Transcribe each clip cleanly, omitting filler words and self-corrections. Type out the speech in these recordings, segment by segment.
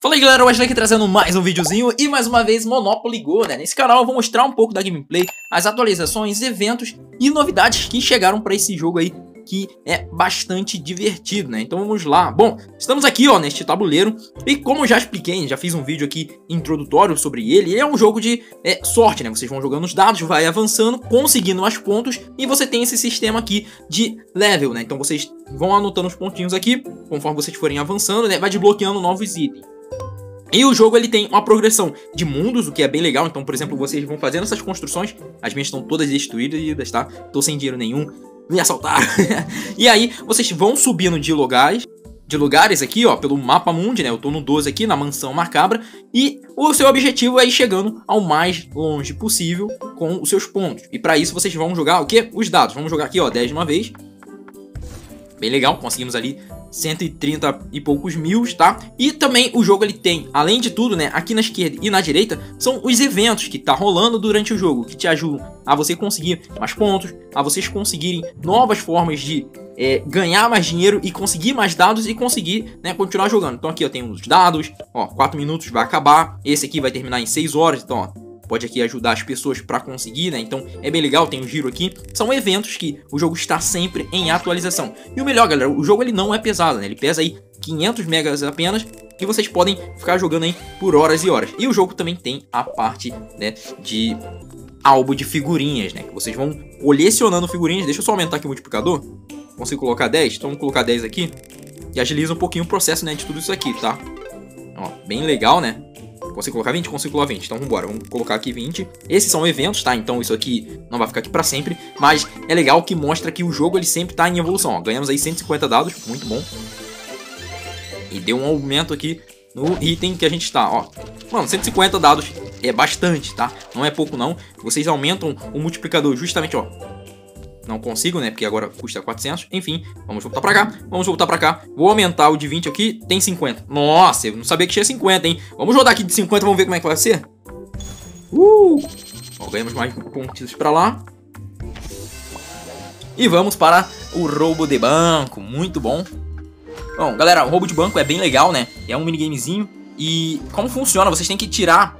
Fala aí galera, o Wesley aqui trazendo mais um videozinho e mais uma vez Monopoly GO, né? Nesse canal eu vou mostrar um pouco da gameplay, as atualizações, eventos e novidades que chegaram pra esse jogo aí, que é bastante divertido, né? Então vamos lá. Bom, estamos aqui, ó, neste tabuleiro e como eu já expliquei, já fiz um vídeo aqui introdutório sobre ele, ele é um jogo de sorte, né? Vocês vão jogando os dados, vai avançando, conseguindo mais pontos e você tem esse sistema aqui de level, né? Então vocês vão anotando os pontinhos aqui, conforme vocês forem avançando, né? Vai desbloqueando novos itens. E o jogo ele tem uma progressão de mundos, o que é bem legal. Então, por exemplo, vocês vão fazendo essas construções. As minhas estão todas destruídas, tá? Tô sem dinheiro nenhum, me assaltaram. E aí, vocês vão subindo de lugares aqui, ó, pelo mapa mundi, né? Eu tô no 12 aqui, na mansão macabra. E o seu objetivo é ir chegando ao mais longe possível com os seus pontos. E pra isso, vocês vão jogar o quê? Os dados. Vamos jogar aqui, ó, 10 de uma vez. Bem legal, conseguimos ali 130 e poucos mil, tá? E também o jogo ele tem, além de tudo, né, aqui na esquerda e na direita, são os eventos que tá rolando durante o jogo, que te ajudam a você conseguir mais pontos, a vocês conseguirem novas formas de ganhar mais dinheiro e conseguir mais dados e conseguir, né, continuar jogando. Então aqui, ó, tem uns dados, ó, 4 minutos vai acabar, esse aqui vai terminar em 6 horas, então, ó, pode aqui ajudar as pessoas para conseguir, né? Então é bem legal, tem um giro aqui. São eventos que o jogo está sempre em atualização. E o melhor, galera, o jogo ele não é pesado, né? Ele pesa aí 500 megas apenas, que vocês podem ficar jogando aí por horas e horas. E o jogo também tem a parte, né, de álbum de figurinhas, né? Que vocês vão colecionando figurinhas. Deixa eu só aumentar aqui o multiplicador. Consigo colocar 10? Então vamos colocar 10 aqui. E agiliza um pouquinho o processo, né, de tudo isso aqui, tá? Ó, bem legal, né? Consigo colocar 20? Consigo colocar 20. Então vambora, vamos colocar aqui 20. Esses são eventos, tá? Então isso aqui não vai ficar aqui pra sempre. Mas é legal que mostra que o jogo ele sempre tá em evolução, ó. Ganhamos aí 150 dados, muito bom. E deu um aumento aqui no item que a gente tá, ó. Mano, 150 dados é bastante, tá? Não é pouco não. Vocês aumentam o multiplicador justamente, ó. Não consigo, né? Porque agora custa 400. Enfim, vamos voltar pra cá. Vamos voltar pra cá. Vou aumentar o de 20 aqui. Tem 50. Nossa, eu não sabia que tinha 50, hein? Vamos rodar aqui de 50. Vamos ver como é que vai ser. Ó, ganhamos mais pontos pra lá. E vamos para o roubo de banco. Muito bom. Bom, galera, o roubo de banco é bem legal, né? É um minigamezinho. E como funciona? Vocês têm que tirar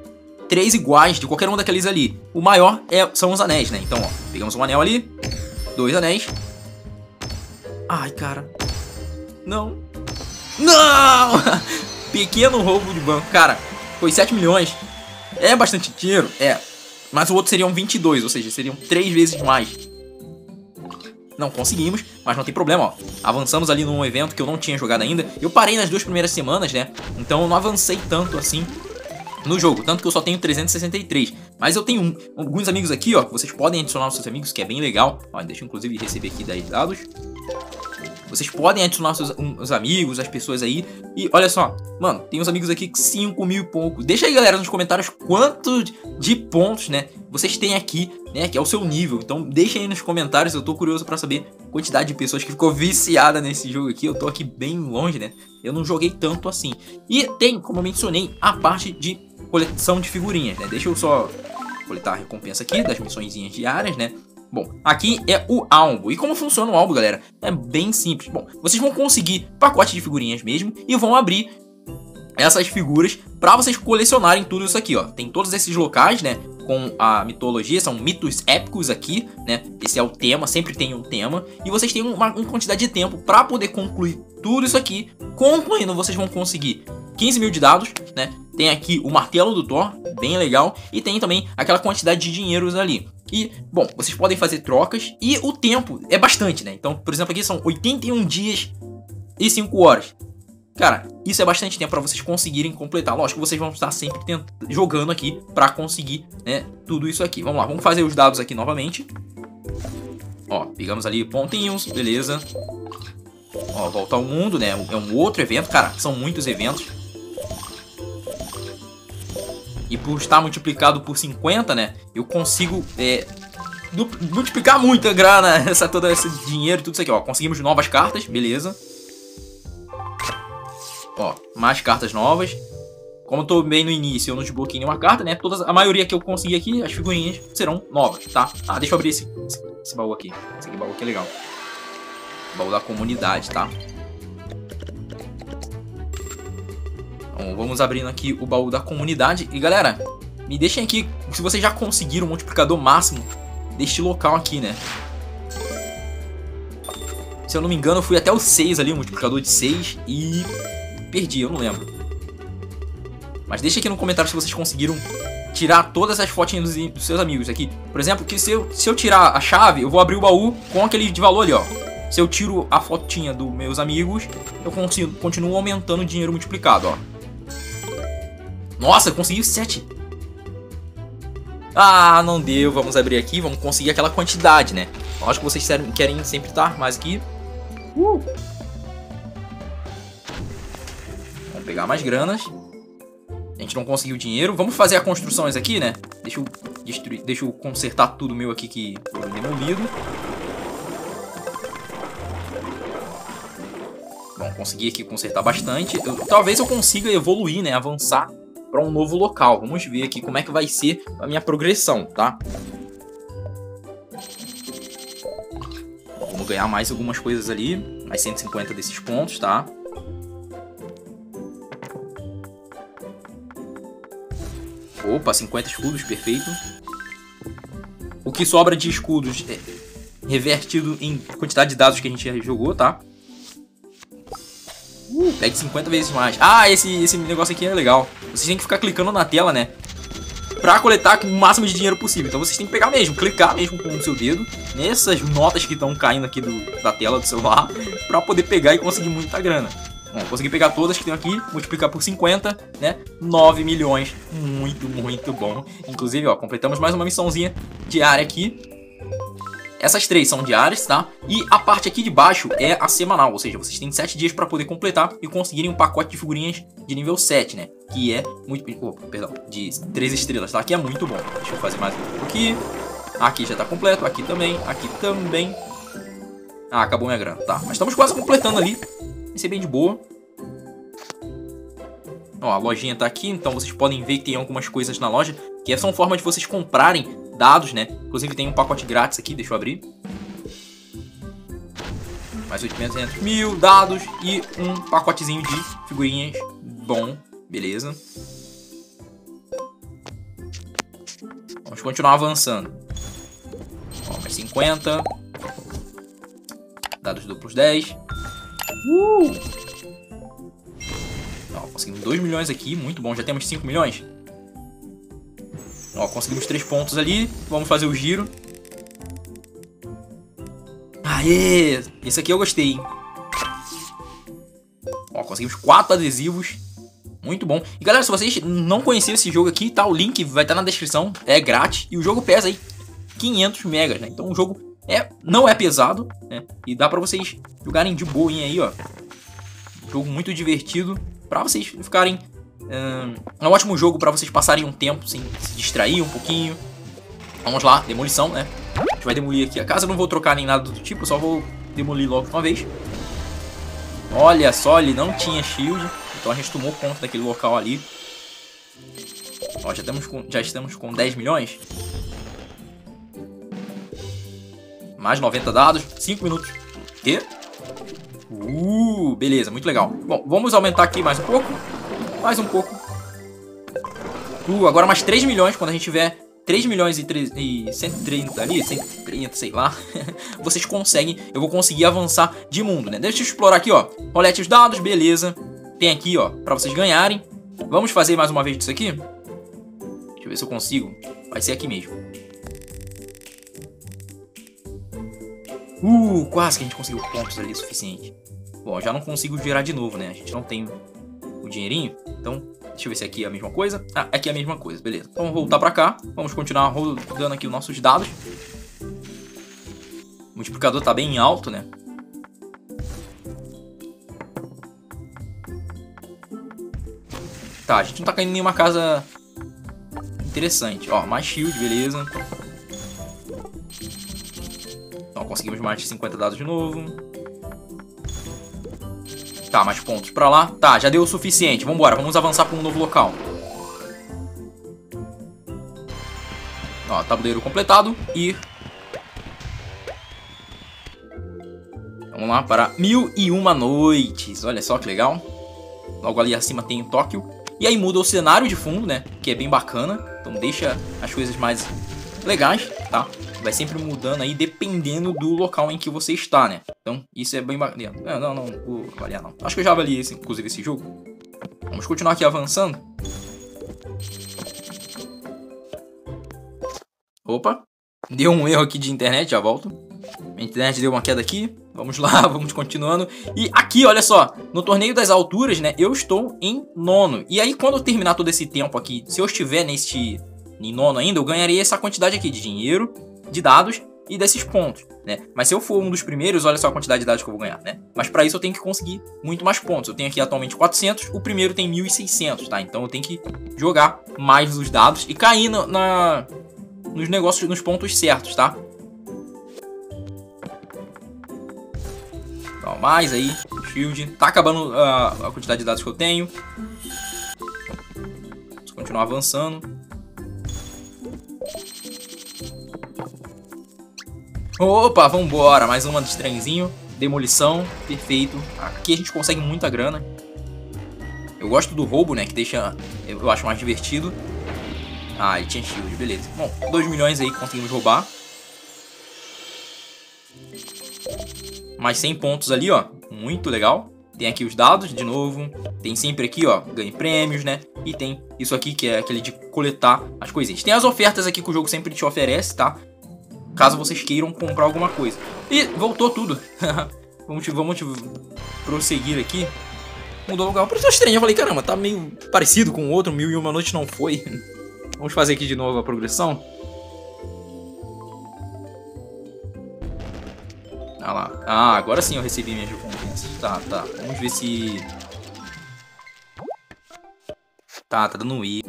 3 iguais de qualquer um daqueles ali. O maior são os anéis, né? Então, ó. Pegamos um anel ali. 2 anéis. Ai, cara. Não. Não! Pequeno roubo de banco. Cara, foi 7 milhões. É bastante dinheiro? É. Mas o outro seriam 22, ou seja, seriam 3 vezes mais. Não conseguimos, mas não tem problema, ó. Avançamos ali num evento que eu não tinha jogado ainda. Eu parei nas 2 primeiras semanas, né? Então eu não avancei tanto assim no jogo, tanto que eu só tenho 363. Mas eu tenho alguns amigos aqui, ó, que vocês podem adicionar aos seus amigos, que é bem legal. Ó, deixa eu inclusive receber aqui 10 dados. Vocês podem adicionar os amigos, as pessoas aí. E olha só, mano, tem uns amigos aqui que 5 mil e pouco. Deixa aí, galera, nos comentários quanto de pontos, né, vocês têm aqui, né, que é o seu nível. Então deixa aí nos comentários, eu tô curioso pra saber a quantidade de pessoas que ficou viciada nesse jogo aqui. Eu tô aqui bem longe, né, eu não joguei tanto assim. E tem, como eu mencionei, a parte de coleção de figurinhas, né? Deixa eu só coletar a recompensa aqui das missõezinhas diárias, né? Bom, aqui é o álbum. E como funciona o álbum, galera? É bem simples. Bom, vocês vão conseguir pacote de figurinhas mesmo e vão abrir essas figuras pra vocês colecionarem tudo isso aqui, ó. Tem todos esses locais, né? Com a mitologia, são mitos épicos aqui, né? Esse é o tema, sempre tem um tema. E vocês têm uma quantidade de tempo pra poder concluir tudo isso aqui. Concluindo, vocês vão conseguir 15 mil de dados, né? Tem aqui o martelo do Thor, bem legal. E tem também aquela quantidade de dinheiros ali. E, bom, vocês podem fazer trocas. E o tempo é bastante, né? Então, por exemplo, aqui são 81 dias e 5 horas. Cara, isso é bastante tempo pra vocês conseguirem completar. Lógico, vocês vão estar sempre jogando aqui pra conseguir, né, tudo isso aqui. Vamos lá, vamos fazer os dados aqui novamente. Ó, pegamos ali pontinhos, beleza. Ó, volta ao mundo, né? É um outro evento, cara. São muitos eventos. E por estar multiplicado por 50, né? Eu consigo multiplicar muita grana, todo esse dinheiro, tudo isso aqui, ó. Conseguimos novas cartas, beleza. Ó, mais cartas novas. Como eu tô bem no início, eu não desbloqueei nenhuma carta, né? A maioria que eu consegui aqui, as figurinhas serão novas, tá? Ah, deixa eu abrir esse baú aqui. Esse baú aqui é legal. Baú da comunidade, tá? Então vamos abrindo aqui o baú da comunidade. E galera, me deixem aqui se vocês já conseguiram o multiplicador máximo deste local aqui, né? Se eu não me engano, eu fui até o 6 ali, o multiplicador de 6, e perdi, eu não lembro. Mas deixa aqui no comentário se vocês conseguiram tirar todas as fotinhas dos seus amigos aqui. Por exemplo, que se eu tirar a chave, eu vou abrir o baú com aquele de valor ali, ó. Se eu tiro a fotinha dos meus amigos, eu continuo aumentando o dinheiro multiplicado, ó. Nossa, eu consegui 7. Ah, não deu. Vamos abrir aqui, vamos conseguir aquela quantidade, né? Eu acho que vocês querem sempre estar mais aqui. Vamos pegar mais granas. A gente não conseguiu dinheiro. Vamos fazer as construções aqui, né? Deixa eu consertar tudo meu aqui que foi demolido. Bom, consegui aqui consertar bastante. Talvez eu consiga evoluir, né? Avançar para um novo local. Vamos ver aqui como é que vai ser a minha progressão, tá? Vamos ganhar mais algumas coisas ali. Mais 150 desses pontos, tá? Opa, 50 escudos, perfeito. O que sobra de escudos é revertido em quantidade de dados que a gente já jogou, tá? Pegue 50 vezes mais. Ah, esse negócio aqui é legal. Vocês têm que ficar clicando na tela, né? Pra coletar o máximo de dinheiro possível. Então vocês têm que pegar mesmo, clicar mesmo com o seu dedo nessas notas que estão caindo aqui da tela do celular, pra poder pegar e conseguir muita grana. Bom, consegui pegar todas que tem aqui, multiplicar por 50, né? 9 milhões. Muito, muito bom. Inclusive, ó, completamos mais uma missãozinha diária aqui. Essas três são diárias, tá? E a parte aqui de baixo é a semanal, ou seja, vocês têm 7 dias pra poder completar e conseguirem um pacote de figurinhas de nível 7, né? Que é muito... Opa, perdão, de 3 estrelas, tá? Que é muito bom. Deixa eu fazer mais um aqui. Aqui já tá completo, aqui também, aqui também. Ah, acabou minha grana, tá? Mas estamos quase completando ali. Vai ser bem de boa. Ó, a lojinha tá aqui, então vocês podem ver que tem algumas coisas na loja, que são formas de vocês comprarem dados, né? Inclusive tem um pacote grátis aqui, deixa eu abrir. Mais 800 mil dados e um pacotezinho de figurinhas. Bom, beleza. Vamos continuar avançando. Ó, mais 50. Dados duplos 10. Ó, conseguimos 2 milhões aqui, muito bom, já temos 5 milhões. Ó, conseguimos 3 pontos ali, vamos fazer o giro. Aê, esse aqui eu gostei, hein? Ó, conseguimos 4 adesivos, muito bom. E galera, se vocês não conheciam esse jogo aqui, tá? O link vai estar na descrição, é grátis. E o jogo pesa aí 500 megas, né? Então o jogo... não é pesado, né? E dá pra vocês jogarem de boinha aí, ó. Jogo muito divertido. Pra vocês ficarem... é um ótimo jogo pra vocês passarem um tempo sem se distrair um pouquinho. Vamos lá, demolição, né? A gente vai demolir aqui a casa. Eu não vou trocar nem nada do tipo, só vou demolir logo uma vez. Olha só, ele não tinha shield. Então a gente tomou conta daquele local ali. Ó, já estamos com 10 milhões. Mais 90 dados, 5 minutos. E... beleza, muito legal. Bom, vamos aumentar aqui mais um pouco. Mais um pouco. Agora mais 3 milhões. Quando a gente tiver 3 milhões e 130 ali, 130, sei lá. Vocês conseguem, eu vou conseguir avançar de mundo, né? Deixa eu explorar aqui, ó. Colete os dados, beleza. Tem aqui, ó, pra vocês ganharem. Vamos fazer mais uma vez disso aqui. Deixa eu ver se eu consigo. Vai ser aqui mesmo. Quase que a gente conseguiu pontos ali o suficiente. Bom, já não consigo girar de novo, né? A gente não tem o dinheirinho. Então, deixa eu ver se aqui é a mesma coisa. Ah, aqui é a mesma coisa, beleza. Então, vamos voltar pra cá. Vamos continuar rodando aqui os nossos dados. O multiplicador tá bem alto, né? Tá, a gente não tá caindo em nenhuma casa interessante. Ó, mais shield, beleza. Conseguimos mais de 50 dados de novo. Tá, mais pontos pra lá. Tá, já deu o suficiente. Vambora, vamos avançar pra um novo local. Ó, tabuleiro completado. E... vamos lá para 1001 noites. Olha só que legal. Logo ali acima tem Tóquio. E aí muda o cenário de fundo, né? Que é bem bacana. Então deixa as coisas mais legais, tá? Vai sempre mudando aí, dependendo do local em que você está, né? Então, isso é bem bacana. Não vou avaliar, não. Acho que eu já avaliei, inclusive, esse jogo. Vamos continuar aqui avançando. Opa. Deu um erro aqui de internet, já volto. A internet deu uma queda aqui. Vamos lá, vamos continuando. E aqui, olha só, no torneio das alturas, né, eu estou em nono. E aí, quando eu terminar todo esse tempo aqui, se eu estiver em nono ainda, eu ganharei essa quantidade aqui de dinheiro, de dados e desses pontos, né? Mas se eu for um dos primeiros, olha só a quantidade de dados que eu vou ganhar, né? Mas para isso eu tenho que conseguir muito mais pontos. Eu tenho aqui atualmente 400, o primeiro tem 1.600, tá? Então eu tenho que jogar mais os dados e cair nos negócios, nos pontos certos, tá? Então, mais aí, shield. Tá acabando a quantidade de dados que eu tenho. Vamos continuar avançando. Opa, vambora, mais uma de trenzinho, demolição, perfeito. Aqui a gente consegue muita grana. Eu gosto do roubo, né, que deixa, eu acho mais divertido. Ah, ele tinha shield, beleza. Bom, 2 milhões aí que conseguimos roubar. Mais 100 pontos ali, ó, muito legal. Tem aqui os dados, de novo. Tem sempre aqui, ó, ganhe prêmios, né? E tem isso aqui, que é aquele de coletar as coisinhas. Tem as ofertas aqui que o jogo sempre te oferece, tá? Caso vocês queiram comprar alguma coisa. E voltou tudo. vamos prosseguir aqui. Mudou o lugar. Por isso é estranho. Eu falei, caramba, tá meio parecido com o outro. Mil e uma noite não foi. Vamos fazer aqui de novo a progressão. Ah lá. Ah, agora sim eu recebi minhas recompensas. Tá. Vamos ver se... Tá dando um i.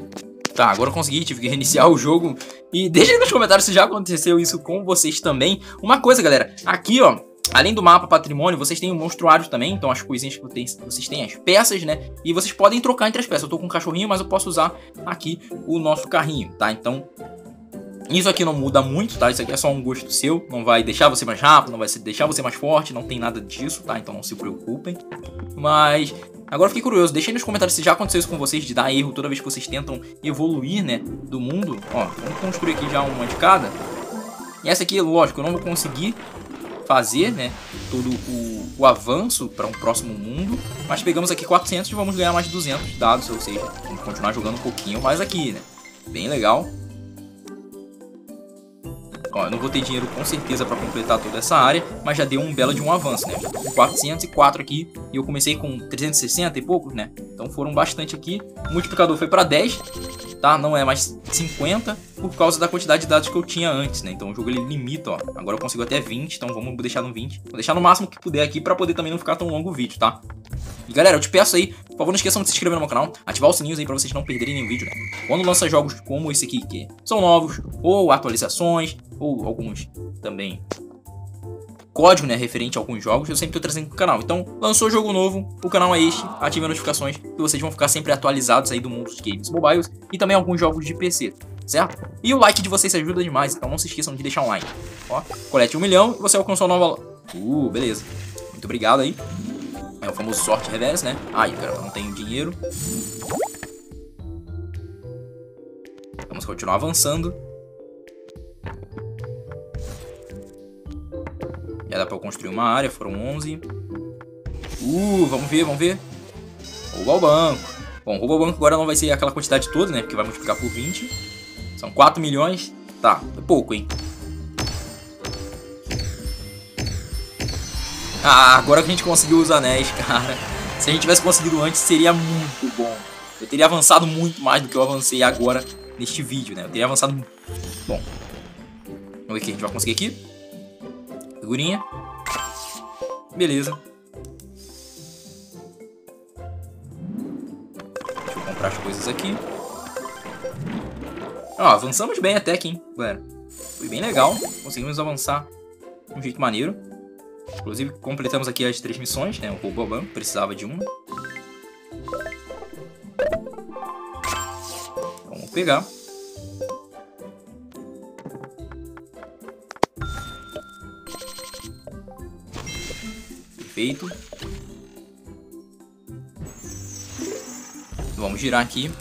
Tá, agora eu consegui, tive que reiniciar o jogo. E deixa aí nos comentários se já aconteceu isso com vocês também. Uma coisa, galera, aqui, ó, além do mapa patrimônio, vocês têm o monstruário também. Então as coisinhas que vocês têm, as peças, né? E vocês podem trocar entre as peças. Eu tô com um cachorrinho, mas eu posso usar aqui o nosso carrinho, tá? Então, isso aqui não muda muito, tá? Isso aqui é só um gosto seu. Não vai deixar você mais rápido, não vai deixar você mais forte. Não tem nada disso, tá? Então não se preocupem. Mas... Agora fiquei curioso, deixa aí nos comentários se já aconteceu isso com vocês, de dar erro toda vez que vocês tentam evoluir, né, do mundo. Ó, vamos construir aqui já uma de cada. E essa aqui, lógico, eu não vou conseguir fazer, né, todo o avanço para um próximo mundo. Mas pegamos aqui 400 e vamos ganhar mais 200 dados, ou seja, vamos continuar jogando um pouquinho mais aqui, né. Bem legal. Ó, eu não vou ter dinheiro com certeza para completar toda essa área, mas já deu um belo de um avanço, né? Já tô com 404 aqui e eu comecei com 360 e pouco, né? Então foram bastante aqui. O multiplicador foi para 10, tá? Não é mais 50 por causa da quantidade de dados que eu tinha antes, né? Então o jogo ele limita, ó. Agora eu consigo até 20, então vamos deixar no 20. Vou deixar no máximo que puder aqui para poder também não ficar tão longo o vídeo, tá? E galera, eu te peço aí, por favor, não esqueçam de se inscrever no meu canal, ativar os sininhos aí pra vocês não perderem nenhum vídeo, né? Quando lança jogos como esse aqui, que são novos, ou atualizações, ou alguns também código, né, referente a alguns jogos, eu sempre tô trazendo pro canal. Então, lançou jogo novo, o canal é este, ative as notificações que vocês vão ficar sempre atualizados aí do mundo dos games mobiles e também alguns jogos de PC, certo? E o like de vocês ajuda demais, então não se esqueçam de deixar um like. Ó, colete 1 milhão e você alcançou a nova... beleza. Muito obrigado aí. É o famoso sorte reverso, né? Ai, cara, não tenho dinheiro. Vamos continuar avançando. Já dá pra eu construir uma área, foram 11. Vamos ver. Roubar o banco. Bom, roubar o banco agora não vai ser aquela quantidade toda, né? Porque vai multiplicar por 20. São 4 milhões. Tá, é pouco, hein? Ah, agora que a gente conseguiu os anéis, cara. Se a gente tivesse conseguido antes, seria muito bom. Eu teria avançado muito mais do que eu avancei agora neste vídeo, né? Eu teria avançado... Bom. Vamos ver o que a gente vai conseguir aqui. Figurinha. Beleza. Deixa eu comprar as coisas aqui. Ó, avançamos bem até aqui, hein, galera. Foi bem legal. Conseguimos avançar de um jeito maneiro. Inclusive, completamos aqui as 3 missões, né? O roubo ao banco precisava de uma. Vamos pegar. Perfeito. Vamos girar aqui.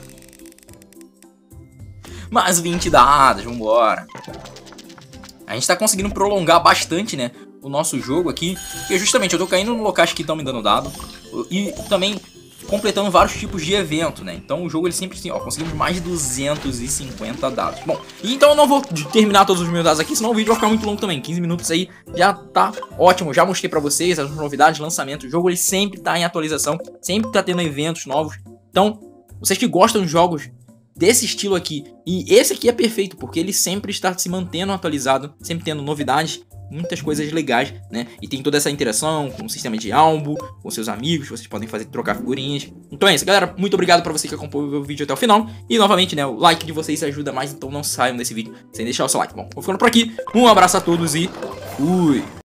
Mais 20 dados, vambora. A gente tá conseguindo prolongar bastante, né, o nosso jogo aqui. E justamente eu tô caindo no locais que estão me dando dado. E também completando vários tipos de evento, né. Então o jogo ele sempre assim, ó, conseguimos mais de 250 dados. Bom, então eu não vou terminar todos os meus dados aqui, senão o vídeo vai ficar muito longo também. 15 minutos aí já tá ótimo. Já mostrei pra vocês as novidades, lançamento. O jogo ele sempre tá em atualização, sempre tá tendo eventos novos. Então, vocês que gostam de jogos desse estilo aqui, e esse aqui é perfeito, porque ele sempre está se mantendo atualizado, sempre tendo novidades, muitas coisas legais, né? E tem toda essa interação com o sistema de álbum, com seus amigos, vocês podem fazer, trocar figurinhas. Então é isso, galera, muito obrigado pra você que acompanhou o vídeo até o final, e novamente, né, o like de vocês ajuda mais, então não saiam desse vídeo sem deixar o seu like. Bom, vou ficando por aqui, um abraço a todos e fui!